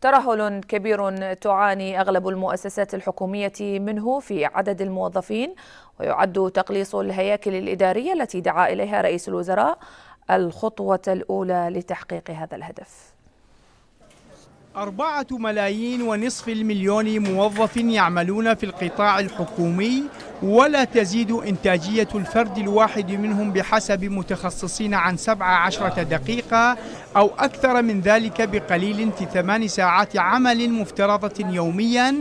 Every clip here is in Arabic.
ترهل كبير تعاني أغلب المؤسسات الحكومية منه في عدد الموظفين، ويعد تقليص الهياكل الإدارية التي دعا إليها رئيس الوزراء الخطوة الأولى لتحقيق هذا الهدف. 4.5 مليون موظف يعملون في القطاع الحكومي، ولا تزيد إنتاجية الفرد الواحد منهم بحسب متخصصين عن 17 دقيقة أو أكثر من ذلك بقليل في 8 ساعات عمل مفترضة يوميا.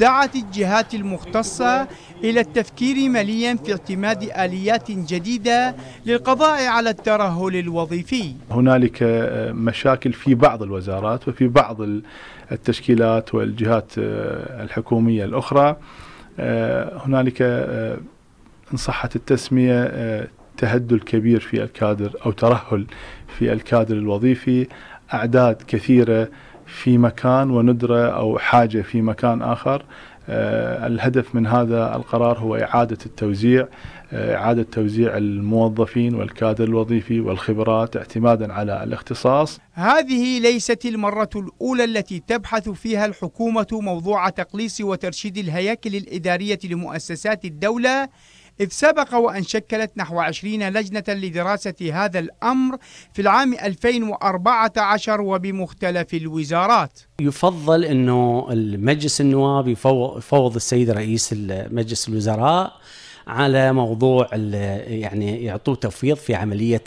دعت الجهات المختصة إلى التفكير مليا في اعتماد آليات جديدة للقضاء على الترهل الوظيفي. هنالك مشاكل في بعض الوزارات وفي بعض التشكيلات والجهات الحكومية الأخرى، هنالك إن صحت التسمية تهدل كبير في الكادر أو ترهل في الكادر الوظيفي، أعداد كثيرة في مكان وندرة أو حاجة في مكان آخر. الهدف من هذا القرار هو إعادة التوزيع، إعادة توزيع الموظفين والكادر الوظيفي والخبرات اعتمادا على الاختصاص. هذه ليست المرة الأولى التي تبحث فيها الحكومة موضوع تقليص وترشيد الهياكل الإدارية لمؤسسات الدولة، إذ سبق وأن شكلت نحو 20 لجنة لدراسة هذا الأمر في العام 2014 وبمختلف الوزارات. يفضل أنه المجلس النواب يفوض السيد رئيس مجلس الوزراء على موضوع يعني يعطوه تفويض في عملية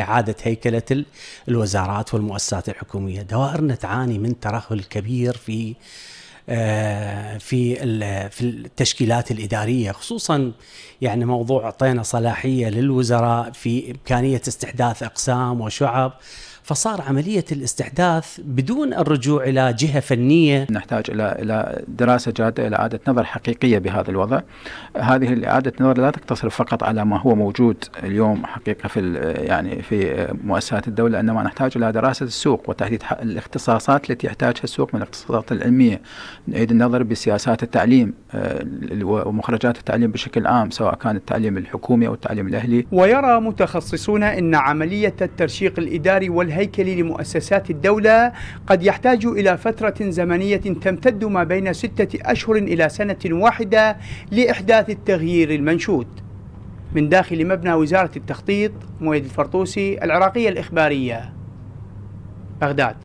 إعادة هيكلة الوزارات والمؤسسات الحكومية. دوائرنا تعاني من ترهل كبير في التشكيلات الإدارية، خصوصا يعني موضوع أعطينا صلاحية للوزراء في إمكانية استحداث أقسام وشعب، فصار عملية الاستحداث بدون الرجوع إلى جهة فنية. نحتاج إلى دراسة جادة، إلى إعادة نظر حقيقية بهذا الوضع. هذه الإعادة نظر لا تقتصر فقط على ما هو موجود اليوم حقيقة في مؤسسات الدولة، إنما نحتاج إلى دراسة السوق وتحديد الاختصاصات التي يحتاجها السوق من الاختصاصات العلمية. نعيد النظر بسياسات التعليم ومخرجات التعليم بشكل عام، سواء كان التعليم الحكومي أو التعليم الأهلي. ويرى متخصصون أن عملية الترشيق الإداري والهيكل لمؤسسات الدولة قد يحتاج إلى فترة زمنية تمتد ما بين 6 أشهر إلى سنة واحدة لإحداث التغيير المنشود. من داخل مبنى وزارة التخطيط، مويد الفرطوسي، العراقية الإخبارية، بغداد.